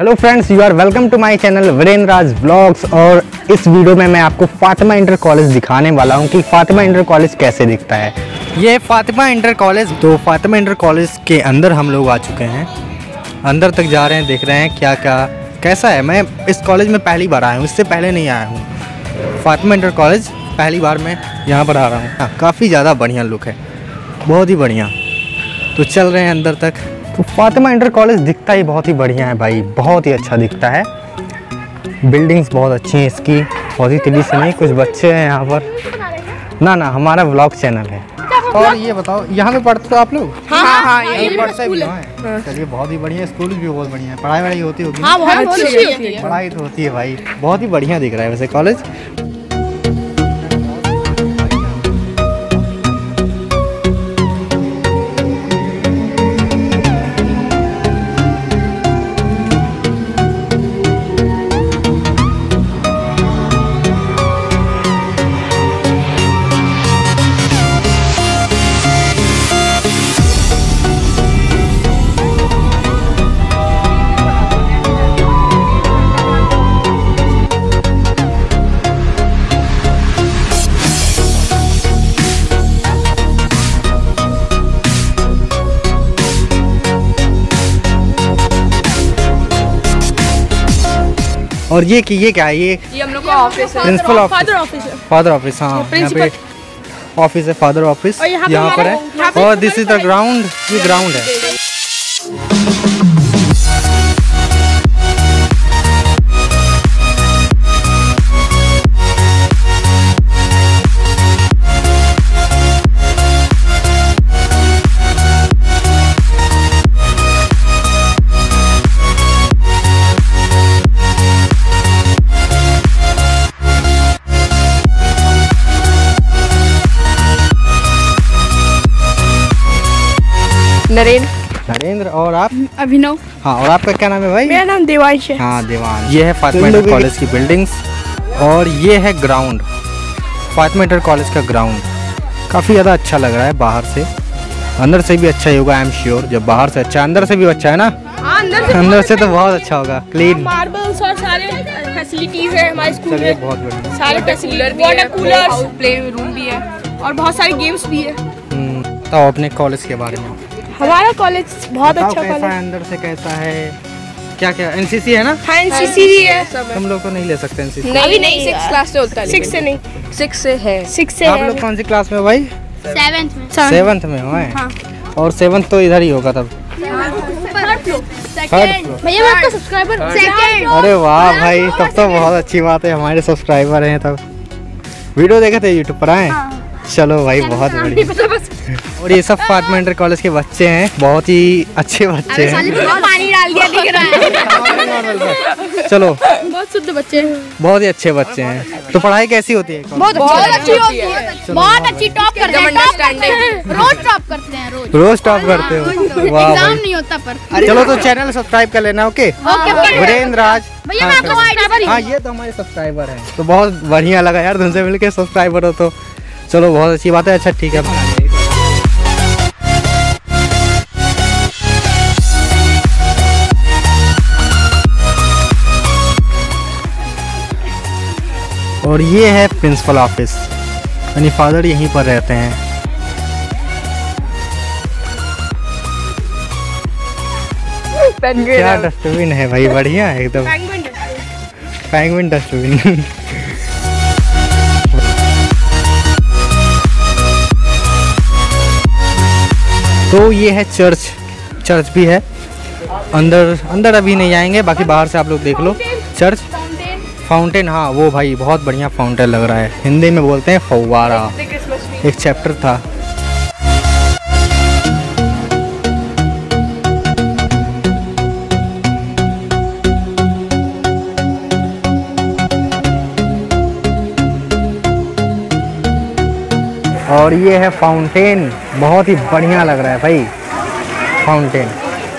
Hello friends, you are welcome to my channel Virendraraj blogs. और इस video में मैं आपको फातिमा इंटर कॉलेज दिखाने वाला हूं कि फातिमा इंटर कॉलेज कैसे दिखता है। ये फातिमा इंटर कॉलेज। तो फातिमा इंटर कॉलेज के अंदर हम लोग आ चुके हैं, अंदर तक जा रहे हैं, देख रहे हैं क्या क्या कैसा है। मैं इस कॉलेज में पहली बार आया हूँ, इससे पहले नहीं आया हूँ। फातिमा इंटर कॉलेज पहली बार मैं यहाँ पर आ रहा हूँ। हाँ, काफ़ी ज़्यादा बढ़िया लुक है, बहुत ही बढ़िया। तो चल रहे हैं अंदर तक। तो फातिमा इंटर कॉलेज दिखता ही बहुत ही बढ़िया है भाई, बहुत ही अच्छा दिखता है। बिल्डिंग्स बहुत अच्छी हैं इसकी, बहुत ही तिली से नहीं। कुछ बच्चे हैं यहाँ पर। ना ना, हमारा व्लॉग चैनल है। और ये बताओ, यहाँ पे पढ़ते हो आप लोग? हाँ, यहीं पढ़ते हैं। चलिए, बहुत ही बढ़िया स्कूल भी, बहुत बढ़िया है। पढ़ाई वढ़ाई होती होगी? हाँ, बहुत अच्छी होती है। पढ़ाई तो होती है भाई, बहुत ही बढ़िया दिख रहा है वैसे कॉलेज। और ये कि ये क्या है? ये हम लोग का ऑफिस है, प्रिंसिपल ऑफिस, फादर ऑफिस है। फादर ऑफिस, हाँ, यहाँ पे ऑफिस है, फादर ऑफिस यहाँ पर है। और दिस इज द ग्राउंड, ये ग्राउंड है। नरेंद्र और आप? अभिनव। हाँ, और आपका क्या नाम है भाई? मेरा नाम देवांश है। हाँ, देवांश। ये है फातिमा इंटर कॉलेज की बिल्डिंग्स। और ये है ग्राउंड, फातिमा इंटर कॉलेज का ग्राउंड। काफ़ी ज़्यादा अच्छा लग रहा है बाहर से, अंदर से भी अच्छा ही होगा आई एम श्योर। जब बाहर से अच्छा, अंदर से भी अच्छा है ना? अंदर से तो बहुत अच्छा होगा, क्लीन, मार्बल्स और सारे फैसिलिटीज है हमारे स्कूल में। बहुत बढ़िया, सारे facilities, water cooler, play room भी है और बहुत सारे गेम्स भी है। तो अपने कॉलेज के बारे में? हमारा कॉलेज बहुत अच्छा कॉलेज है, अंदर से कैसा है, क्या क्या? एनसीसी है ना? हाँ, एनसीसी भी है। हम लोग को नहीं ले सकते एनसीसी? नहीं नहीं, 6 क्लास से होता है। 6 से नहीं, 6 से है। 6 से आप लोग कौन सी क्लास में भाई? 7th में। 7th में हो? हाँ। और 7th तो इधर ही होगा तब, भैया आपका सब्सक्राइबर सेकंड। अरे वाह भाई, तब तो बहुत अच्छी बात है, हमारे सब्सक्राइबर हैं। तब वीडियो देखे थे यूट्यूब पर आए? चलो भाई, बहुत बढ़िया। और ये सब फातिमा इंटर कॉलेज के बच्चे हैं, बहुत ही अच्छे बच्चे हैं। पानी डाल दिया दिख रहा है। चलो, बहुत शुद्ध बच्चे हैं, बहुत ही अच्छे बच्चे हैं। तो पढ़ाई कैसी होती है? बहुत अच्छी होती है, बहुत अच्छी। टॉप करते हैं, रोज टॉप करते हैं, रोज टॉप करते हो? वाह, एग्जाम नहीं होता पर। चलो, तो चैनल सब्सक्राइब कर लेना। ओके, वीरेंद्रराज। हाँ, ये तो हमारे सब्सक्राइबर हैं। तो बहुत बढ़िया लगा यार तुमसे मिलकर, सब्सक्राइबर हो तो। चलो, बहुत अच्छी बात है। अच्छा, ठीक है। और ये है प्रिंसिपल ऑफिस, यानी फादर यहीं पर रहते हैं। क्या डस्टबिन है भाई, बढ़िया है एकदम, पेंगुइन डस्टबिन। तो ये है चर्च, चर्च भी है अंदर। अंदर अभी नहीं आएंगे, बाकी बाहर से आप लोग देख लो। चर्च, फाउंटेन, हाँ वो भाई बहुत बढ़िया फाउंटेन लग रहा है। हिंदी में बोलते हैं फव्वारा, एक चैप्टर था। और ये है फाउंटेन, बहुत ही बढ़िया लग रहा है भाई फाउंटेन,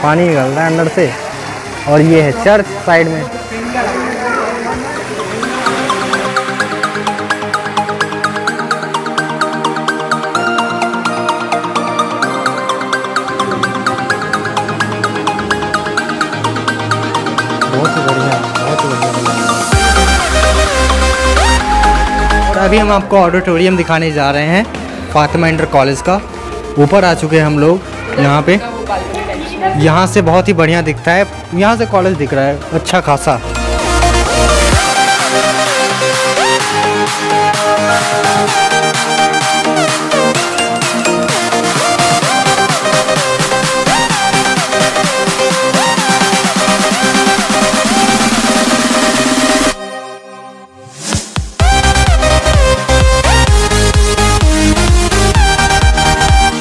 पानी निकल रहा है अंदर से। और ये है चर्च साइड में। अभी हम आपको ऑडिटोरियम दिखाने जा रहे हैं फातिमा इंटर कॉलेज का। ऊपर आ चुके हैं हम लोग यहाँ पे। यहाँ से बहुत ही बढ़िया दिखता है, यहाँ से कॉलेज दिख रहा है अच्छा खासा।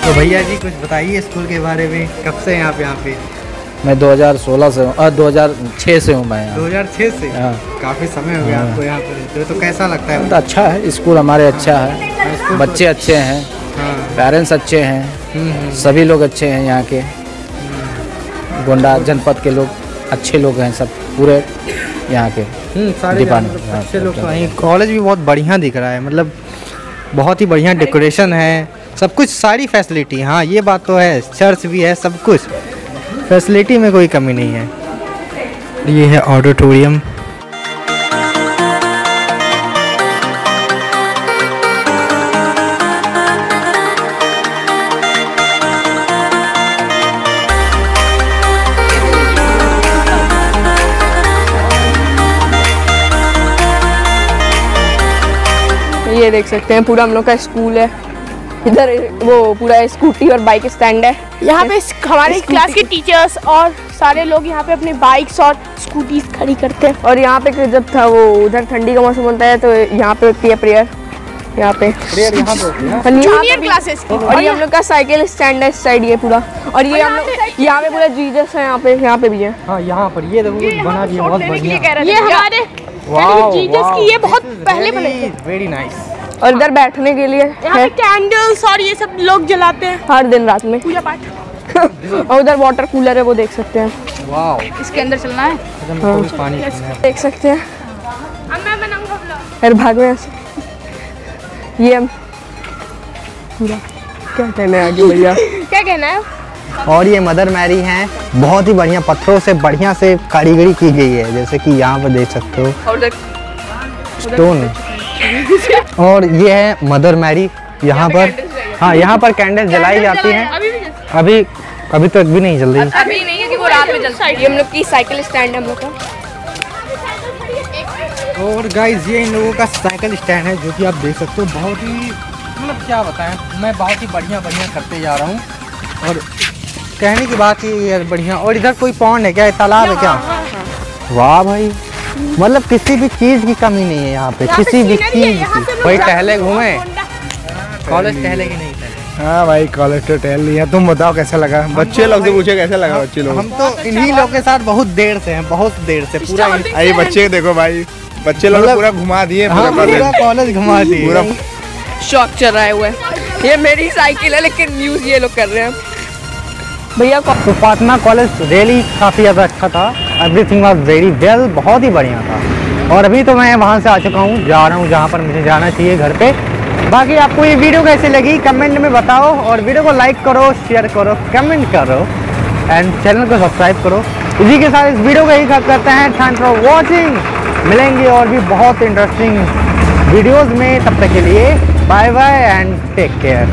तो भैया जी कुछ बताइए स्कूल के बारे में, कब से हैं आप यहाँ पे? मैं 2016 से हूँ और 2006 से हूँ मैं यहाँ। 2006 से? काफ़ी समय हो गया आपको यहाँ पर, तो कैसा लगता है? अच्छा है स्कूल हमारे, अच्छा है, बच्चे अच्छे हैं, पेरेंट्स अच्छे हैं, सभी लोग अच्छे हैं यहाँ के। गोंडा जनपद के लोग अच्छे लोग हैं सब, पूरे यहाँ के सारे अच्छे लोग। कॉलेज भी बहुत बढ़िया दिख रहा है, मतलब बहुत ही बढ़िया डेकोरेशन है, सब कुछ, सारी फैसिलिटी। हाँ ये बात तो है, चर्च भी है, सब कुछ फैसिलिटी में कोई कमी नहीं है। ये है ऑडिटोरियम। ये देख सकते हैं पूरा हम लोग का स्कूल है। इधर वो पूरा स्कूटी और बाइक स्टैंड है। यहाँ पे हमारे क्लास के टीचर्स और सारे लोग यहाँ पे अपने बाइक्स और स्कूटीज खड़ी करते हैं। और यहाँ पे जब था वो उधर ठंडी का मौसम होता है तो यहाँ पे होती है प्रेयर, यहाँ पे जूनियर क्लासेस। और ये हम लोग का साइकिल स्टैंड है इस साइड, ये पूरा। और ये हम लोग यहाँ पे पूरा जीजस है, यहाँ पे भी है, यहाँ पर ये बना दिया बहुत बढ़िया। ये हमारे जीजस की, ये बहुत पहले बनाई, वेरी नाइस। और इधर बैठने के लिए यहाँ कैंडल्स और ये सब लोग जलाते हैं हर दिन रात में, पूजा पाठ। और उधर वाटर कूलर है, वो देख सकते हैं। वाह, इसके अंदर चलना है, तो पानी देख सकते हैं। अब मैं बनाऊंगा व्लॉग। अरे भाग में ऐसे, ये क्या कहना है आगे भैया? क्या कहना है? और ये मदर मैरी हैं, बहुत ही बढ़िया पत्थरों से बढ़िया से कारीगरी की गई है, जैसे कि यहाँ पर देख सकते हो स्टोन। और ये है मदर मैरी, यहाँ पर, हाँ यहाँ पर कैंडल जलाई जाती है। अभी अभी तक भी नहीं जल रही, अभी नहीं, क्योंकि वो रात में जलती है। हम लोग की साइकिल स्टैंड है हम लोग का। और गाइस ये इन लोगों का साइकिल स्टैंड है, जो कि आप देख सकते हो। बहुत ही, मतलब क्या बताएं, मैं बहुत ही बढ़िया बढ़िया करते जा रहा हूँ और कहने की बात ये बढ़िया। और इधर कोई पॉन्ड है क्या, तालाब है क्या? वाह भाई, मतलब किसी भी चीज़ की कमी नहीं है यहाँ पे, किसी भी चीज़ की। भाई टहले घूमे, कॉलेज टहले की नहीं? हाँ भाई कॉलेज तो टहल लिया। तुम बताओ कैसा लगा? बच्चे लोग से पूछे कैसा लगा बच्चे लोग। हम तो इन्हीं लोग के साथ बहुत देर से हैं, बहुत देर से पूरा। अरे बच्चे देखो भाई, बच्चे लोग पूरा घुमा दिए, पूरा कॉलेज घुमा दिए, पूरा शौक चलाए हुए। ये मेरी साइकिल है लेकिन यूज़ ये लोग कर रहे हैं भैया। तो फातिमा कॉलेज रियली काफ़ी ज़्यादा अच्छा था, एवरीथिंग वाज वेरी वेल, बहुत ही बढ़िया था। और अभी तो मैं वहाँ से आ चुका हूँ, जा रहा हूँ जहाँ पर मुझे जाना चाहिए, घर पे। बाकी आपको ये वीडियो कैसे लगी कमेंट में बताओ, और वीडियो को लाइक करो, शेयर करो, कमेंट करो एंड चैनल को सब्सक्राइब करो। इसी के साथ इस वीडियो का ही खत्म करते हैं। थैंक्स फॉर वॉचिंग, मिलेंगे और भी बहुत इंटरेस्टिंग वीडियोज़ में। तब तक के लिए bye bye and take care.